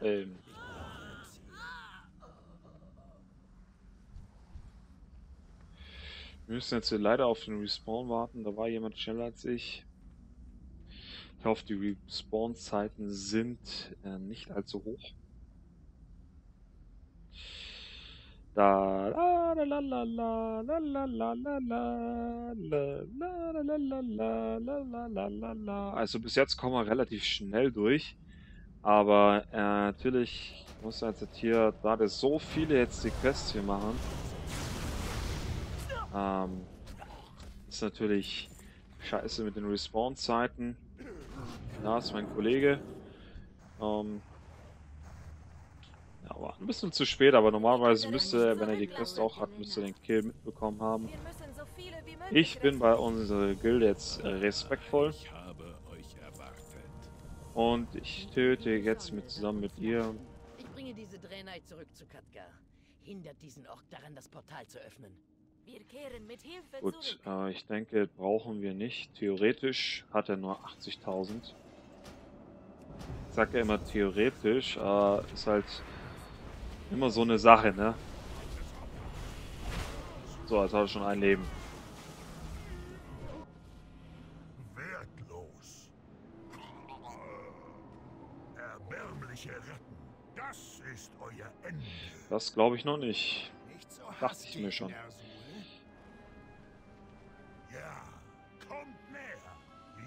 Wir müssen jetzt hier leider auf den Respawn warten. Da war jemand schneller als ich. Ich hoffe, die Respawn-Zeiten sind nicht allzu hoch. Da la la la la la la la la la la la la. Also bis jetzt kommen wir relativ schnell durch. Aber natürlich muss jetzt hier, da das so viele jetzt die Quests hier machen, ist natürlich scheiße mit den Respawn-Zeiten. Da ist mein Kollege. Ja, war ein bisschen zu spät, aber normalerweise müsste, wenn er die Quest auch hat, müsste er den Kill mitbekommen haben. Ich bin bei unserer Gilde jetzt respektvoll. Und ich töte jetzt zusammen mit ihr. Ich bringe diese Draenei zurück zu Katka. Hindert diesen Ork daran, das Portal zu öffnen. Wir kehren mit Hilfe zurück. Gut, ich denke, brauchen wir nicht. Theoretisch hat er nur 80.000. Ich sag ja immer theoretisch, ist halt immer so eine Sache, ne? So, jetzt hat er schon ein Leben. Wertlos. Erbärmliche Ratten. Das ist euer Ende. Das glaube ich noch nicht. Dachte ich mir schon. Ja, kommt näher.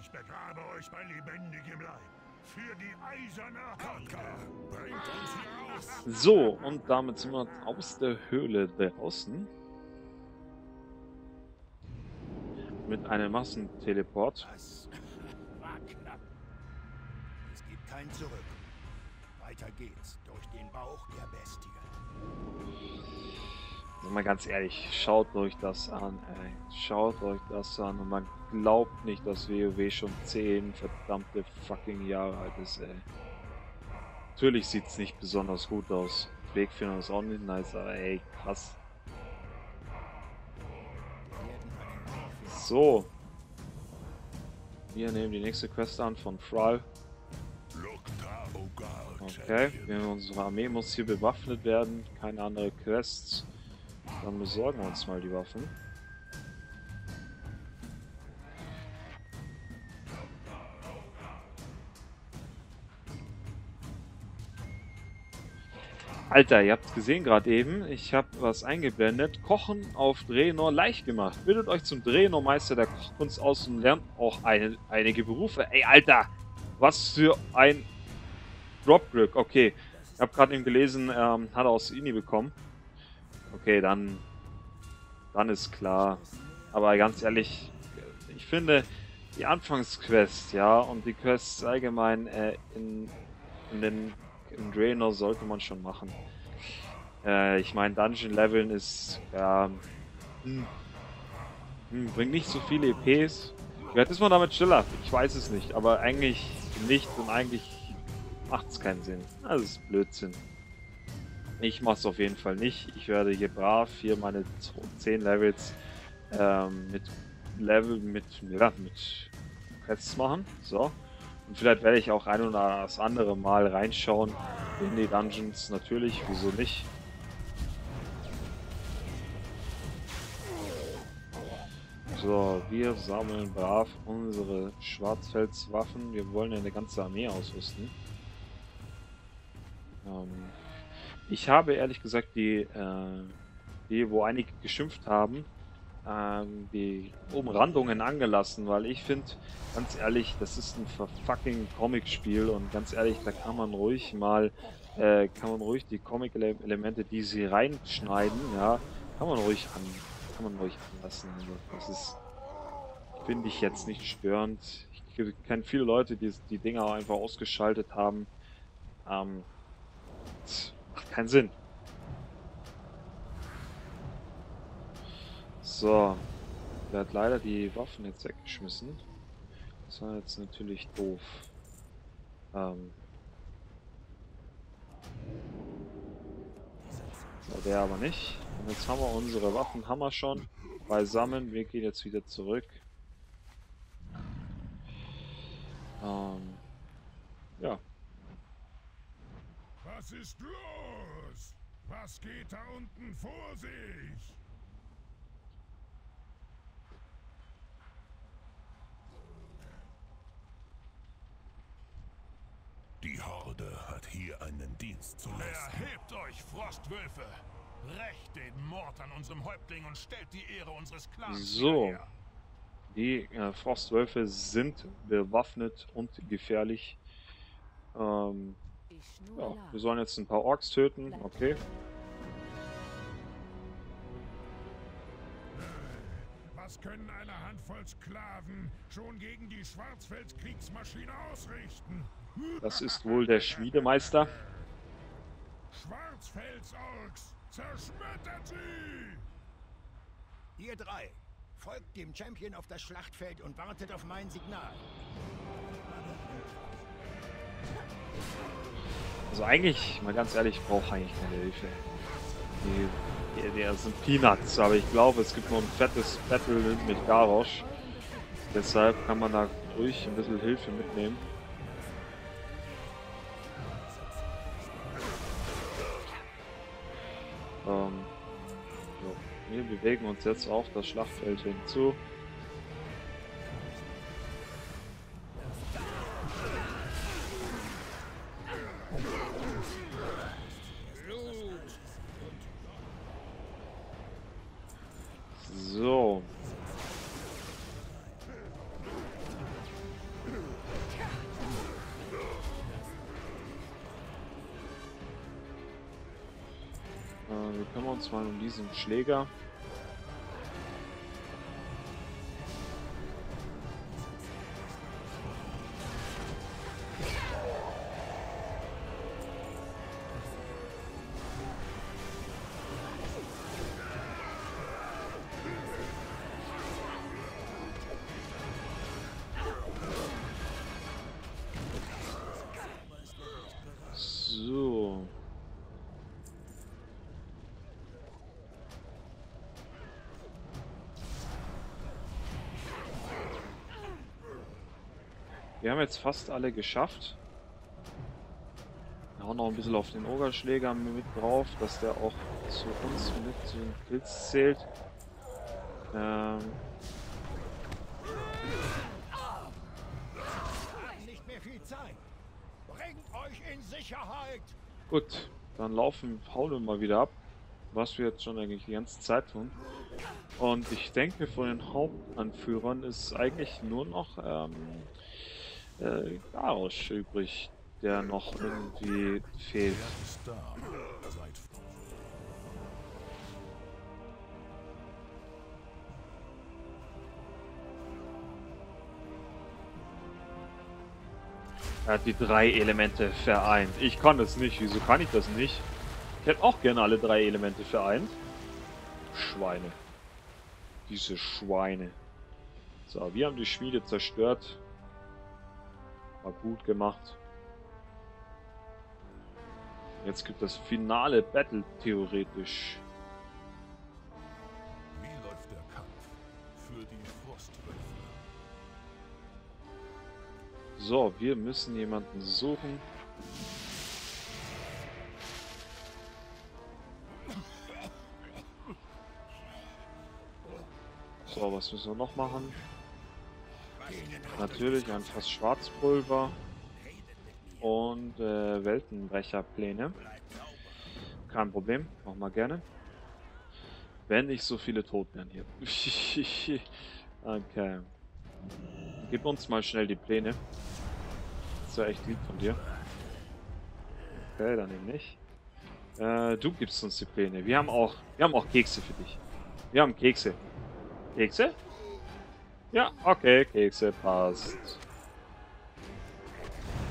Ich begrabe euch bei lebendigem Leib. Für die eiserne Katka. Bringt uns raus. So, und damit sind wir aus der Höhle draußen. Mit einem Massenteleport. Das war knapp. Es gibt kein Zurück. Weiter geht's durch den Bauch der Bestie. Also mal ganz ehrlich, schaut euch das an, ey. Schaut euch das an und man glaubt nicht, dass WoW schon 10 verdammte fucking Jahre alt ist, ey. Natürlich sieht es nicht besonders gut aus. Wegfinder ist auch nicht nice, aber ey, krass. So. Wir nehmen die nächste Quest an von Thrall. Okay, unsere Armee muss hier bewaffnet werden, keine andere Quests. Dann besorgen wir uns mal die Waffen. Alter, ihr habt es gesehen gerade eben. Ich habe was eingeblendet. Kochen auf Draenor leicht gemacht. Bildet euch zum Draenor-Meister der Kochkunst aus und lernt auch einige Berufe. Ey, Alter! Was für ein Dropglück. Okay, ich habe gerade eben gelesen, hat er aus Ini bekommen. Okay, dann ist klar. Aber ganz ehrlich, ich finde die Anfangsquest, ja, und die Quests allgemein in Draenor sollte man schon machen. Ich meine, Dungeon Leveln ist, ja, bringt nicht so viele EPs. Vielleicht ist man damit schneller, ich weiß es nicht, aber eigentlich nicht und eigentlich macht es keinen Sinn. Das ist Blödsinn. Ich mache es auf jeden Fall nicht. Ich werde hier brav hier meine 10 Levels mit Quests machen. So. Und vielleicht werde ich auch ein oder das andere Mal reinschauen in die Dungeons. Natürlich, wieso nicht? So, wir sammeln brav unsere Schwarzfelswaffen. Wir wollen ja eine ganze Armee ausrüsten. Ich habe ehrlich gesagt die wo einige geschimpft haben, die Umrandungen angelassen, weil ich finde, ganz ehrlich, das ist ein fucking Comic-Spiel und ganz ehrlich, da kann man ruhig mal, die Comic-Elemente, die sie reinschneiden, ja, kann man ruhig anlassen. Also das ist, finde ich jetzt nicht störend. Ich kenne viele Leute, die die Dinger auch einfach ausgeschaltet haben. Macht keinen Sinn. So. Der hat leider die Waffen jetzt weggeschmissen. Das war jetzt natürlich doof. Der aber nicht. Und jetzt haben wir unsere Waffen, haben wir schon beisammen. Wir gehen jetzt wieder zurück. Ja. Was ist los? Was geht da unten vor sich? Die Horde hat hier einen Dienst zu leisten. Erhebt euch, Frostwölfe! Rächt den Mord an unserem Häuptling und stellt die Ehre unseres Clans so her. Die Frostwölfe sind bewaffnet und gefährlich. Ja, wir sollen jetzt ein paar Orks töten, okay. Was können eine Handvoll Sklaven schon gegen die Schwarzfeld-Kriegsmaschine ausrichten? Das ist wohl der Schmiedemeister. Schwarzfels-Orks, zerschmettert sie! Ihr drei, folgt dem Champion auf das Schlachtfeld und wartet auf mein Signal. Also eigentlich, mal ganz ehrlich, ich brauche eigentlich keine Hilfe. Der sind Peanuts, aber ich glaube, es gibt noch ein fettes Battle mit Garrosh. Deshalb kann man da ruhig ein bisschen Hilfe mitnehmen. So. Wir bewegen uns jetzt auf das Schlachtfeld hinzu. So. Wir kümmern uns mal um diesen Schläger. Wir haben jetzt fast alle geschafft. Wir hauen noch ein bisschen auf den Ogerschläger mit drauf, dass der auch zu uns mit zu den Kills zählt. Nicht mehr viel Zeit. Bringt euch in Sicherheit. Gut, dann hauen wir mal wieder ab, was wir jetzt schon eigentlich die ganze Zeit tun. Und ich denke, von den Hauptanführern ist eigentlich nur noch Garrosh übrig, der noch irgendwie fehlt. Er hat die drei Elemente vereint. Ich kann das nicht. Wieso kann ich das nicht? Ich hätte auch gerne alle drei Elemente vereint. Schweine. Diese Schweine. So, wir haben die Schmiede zerstört. War gut gemacht. Jetzt gibt es das finale Battle theoretisch. Wie läuft der Kampf für die Frostwölfe? So, wir müssen jemanden suchen. So, was müssen wir noch machen? Natürlich ein Fass Schwarzpulver und Weltenbrecherpläne. Kein Problem, machen wir gerne. Wenn nicht so viele tot werden hier. Okay. Gib uns mal schnell die Pläne. Das ist ja echt lieb von dir. Okay, dann eben nicht. Du gibst uns die Pläne. Wir haben auch Kekse für dich. Wir haben Kekse. Kekse? Ja, okay, Kekse, passt.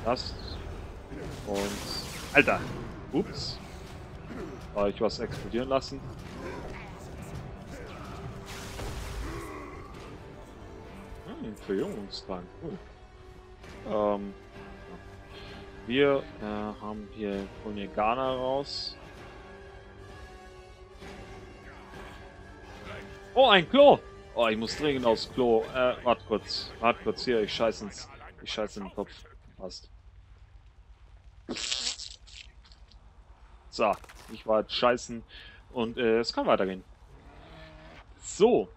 Passt. Und... Alter! Ups. Habe ich was explodieren lassen? Hm, Verjüngungstrank, cool. Wir haben hier Konegana raus. Oh, ein Klo! Oh, ich muss dringend aufs Klo. Warte kurz. Hier, ich scheiße in den Kopf. Passt. So, ich war jetzt scheißen und es kann weitergehen. So.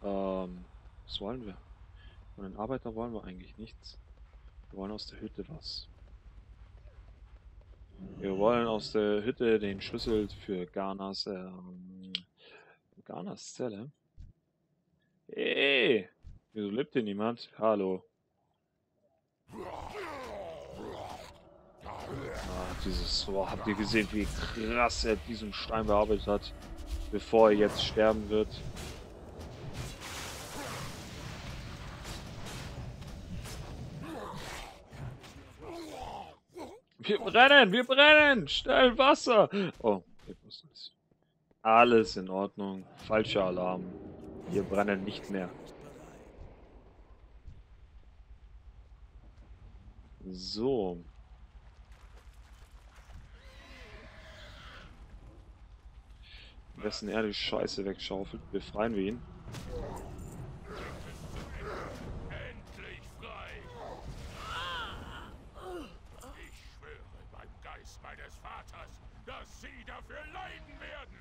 Was wollen wir? Von den Arbeitern wollen wir eigentlich nichts. Wir wollen aus der Hütte was. Wir wollen aus der Hütte den Schlüssel für Garnas, Garnas Zelle. Ey! Wieso lebt hier niemand? Hallo. Ah, dieses... Oh, habt ihr gesehen, wie krass er diesen Stein bearbeitet hat, bevor er jetzt sterben wird? Wir brennen! Wir brennen! Schnell Wasser! Oh, alles in Ordnung. Falscher Alarm. Wir brennen nicht mehr. So. Wessen er die Scheiße wegschaufelt, befreien wir ihn. Endlich frei! Ich schwöre beim Geist meines Vaters, dass sie dafür leiden werden!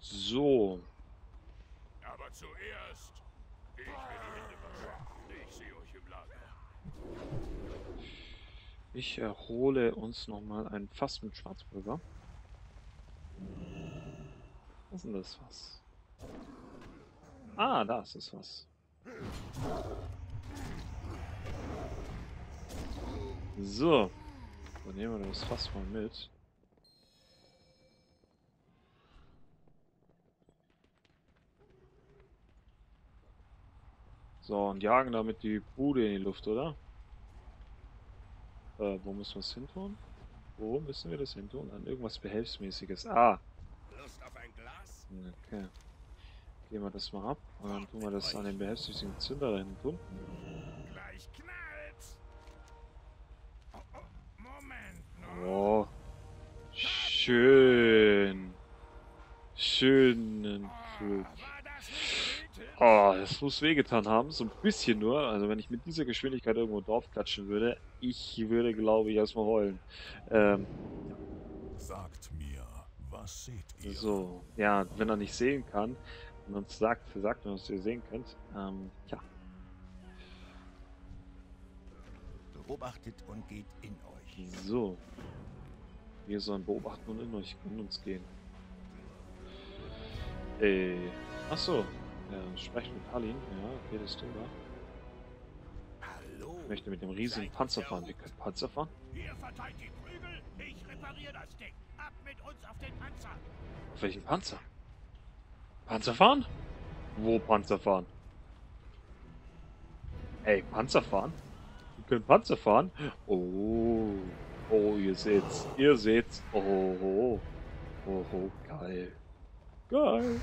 So. Aber zuerst, ich will die Hände waschen. Ich sehe euch im Lager. Ich erhole uns nochmal ein Fass mit Schwarzpulver. Was ist denn das was? Ah, da ist das was. So. Dann nehmen wir das Fass mal mit. So, und jagen damit die Bude in die Luft, oder? Wo müssen wir es hin tun? Wo müssen wir das hin tun? An irgendwas Behelfsmäßiges. Ah! Auf ein Glas? Okay. Gehen wir das mal ab und dann tun wir das an den behelfsmäßigen Zünder da hinten tun. Gleich knallt's. Oh, oh, Moment. Oh. Schön. Schönen Flug. Oh, das muss wehgetan haben. So ein bisschen nur. Also wenn ich mit dieser Geschwindigkeit irgendwo drauf klatschen würde, ich würde, glaube ich, erstmal heulen. Sagt mir. Was seht ihr? So, ja, wenn er nicht sehen kann und uns sagt uns, ihr sehen könnt, ja. Beobachtet und geht in euch. So. Wir sollen beobachten und in euch, in uns gehen. Achso. Ja, sprechen mit Taelin. Ja, okay, das tun wir. Hallo. Ich möchte mit dem riesigen Panzer fahren. Wir können Panzer fahren. Ihr verteilt die Prügel, ich repariere das Ding. Ab mit uns auf den Panzer! Auf welchen Panzer? Panzer fahren? Wo Panzer fahren? Ey, Panzer fahren? Wir können Panzer fahren? Oh, oh, ihr seht's, ihr seht's. Oh, oh, oh, geil. Geil.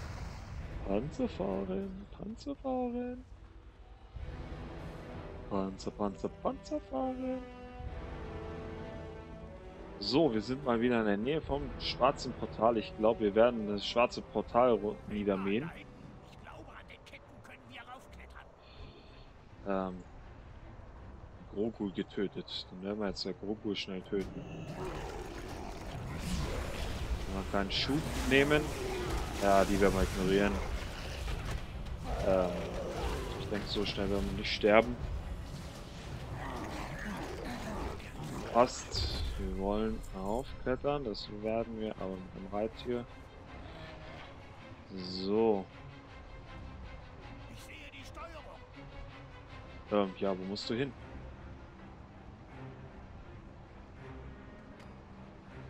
Panzer fahren, Panzer fahren. Panzer, Panzer, Panzer fahren. So, wir sind mal wieder in der Nähe vom schwarzen Portal. Ich glaube, wir werden das schwarze Portal niedermähen. Ich glaube, an den Ketten können wir raufklettern. Groku getötet. Dann werden wir jetzt der Groku schnell töten. Man kann einen Schub nehmen. Ja, die werden wir ignorieren. Ich denke, so schnell werden wir nicht sterben. Passt. Wir wollen aufklettern, das werden wir aber mit dem Reittier. So. Ich sehe die Steuerung. Ja, wo musst du hin?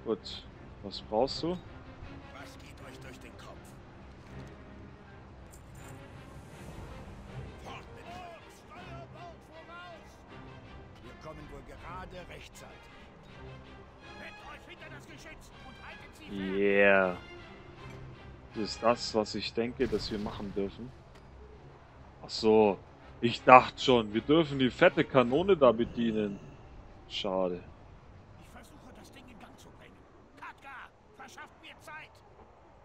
Gut, was brauchst du? Was geht euch durch den Kopf? Fort mit uns! Steuerbord voraus! Wir kommen wohl gerade rechtzeitig. Yeah. Das ist das, was ich denke, dass wir machen dürfen. Ach so. Ich dachte schon, wir dürfen die fette Kanone da bedienen. Schade. Ich versuche, das Ding in Gang zu bringen. Katka, verschafft mir Zeit.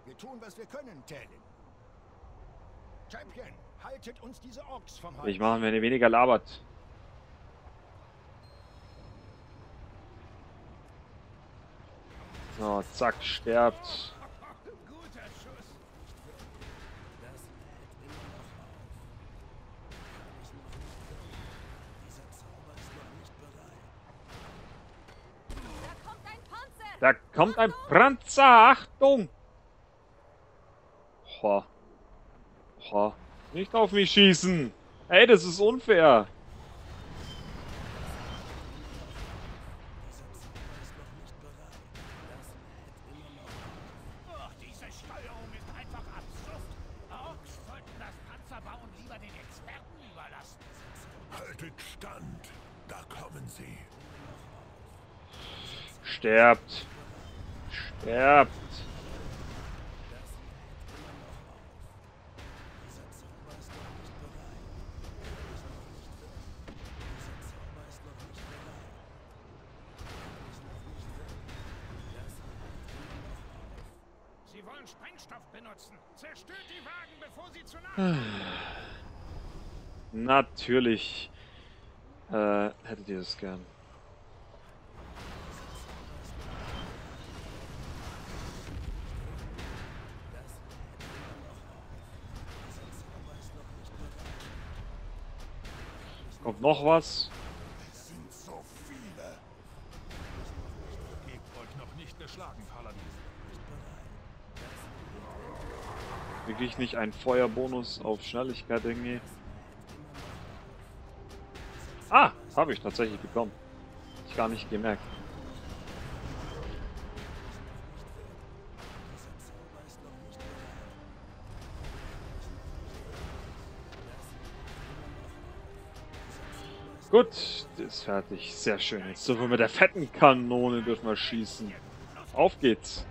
Wir tun, was wir können, Taelin. Champion, haltet uns diese Orks vom Hals. Ich mache, wenn ihr weniger labert. So, zack, sterbt. Da kommt ein Panzer! Achtung! Ho. Ho. Nicht auf mich schießen! Ey, das ist unfair! Sterbt! Sterbt! Sie wollen Sprengstoff benutzen! Zerstört die Wagen, bevor sie zu nah... Natürlich hättet ihr es gern. Kommt noch was? Es sind so viele. Gebt euch noch nicht geschlagen, Paladin. Kriege ich nicht einen Feuerbonus auf Schnelligkeit irgendwie? Ah, habe ich tatsächlich bekommen. Hab ich gar nicht gemerkt. Gut, das ist fertig. Sehr schön. Jetzt dürfen wir mit der fetten Kanone dürfen wir schießen. Auf geht's.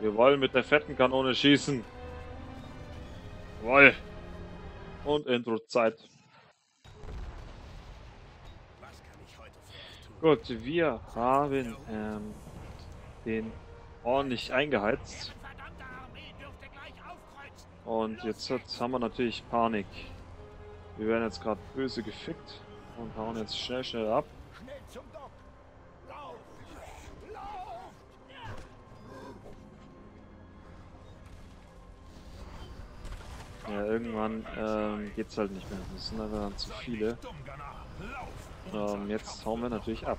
Wir wollen mit der fetten Kanone schießen. Jawohl. Und Intro-Zeit. Gut, wir haben den ordentlich eingeheizt. Und jetzt haben wir natürlich Panik. Wir werden jetzt gerade böse gefickt und hauen jetzt schnell ab. Ja, irgendwann geht's halt nicht mehr. Das sind aber dann zu viele. Jetzt hauen wir natürlich ab.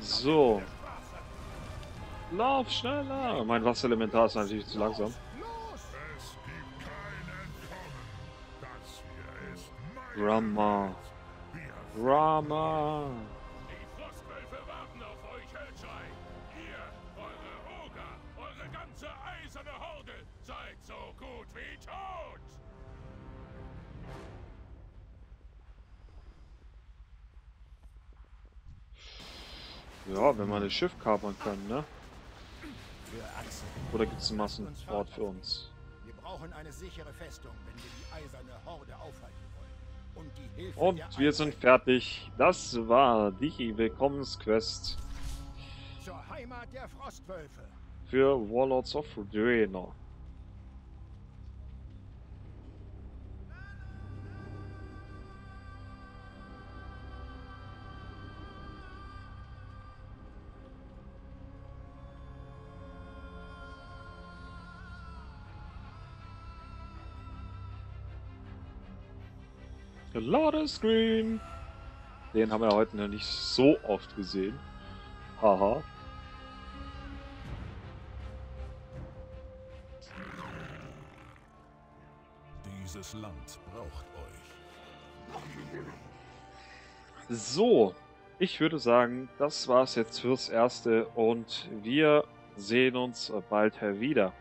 So. Lauf schneller! Mein Wasserelementar ist natürlich zu langsam. Drama. Drama. Die Frostwölfe warten auf euch, Höllschrei. Ihr, eure Oger, eure ganze eiserne Horde, seid so gut wie tot! Ja, wenn man das Schiff kapern kann, ne? Oder gibt es einen Massenort für uns? Wir brauchen eine sichere Festung, wenn wir die eiserne Horde aufhalten wollen. Und die Hilfe und wir sind fertig. Das war die Willkommensquest zur Heimat der Frostwölfe für Warlords of Draenor. Ladescreen! Den haben wir heute noch nicht so oft gesehen. Haha. Dieses Land braucht euch. So, ich würde sagen, das war's jetzt fürs Erste und wir sehen uns bald wieder.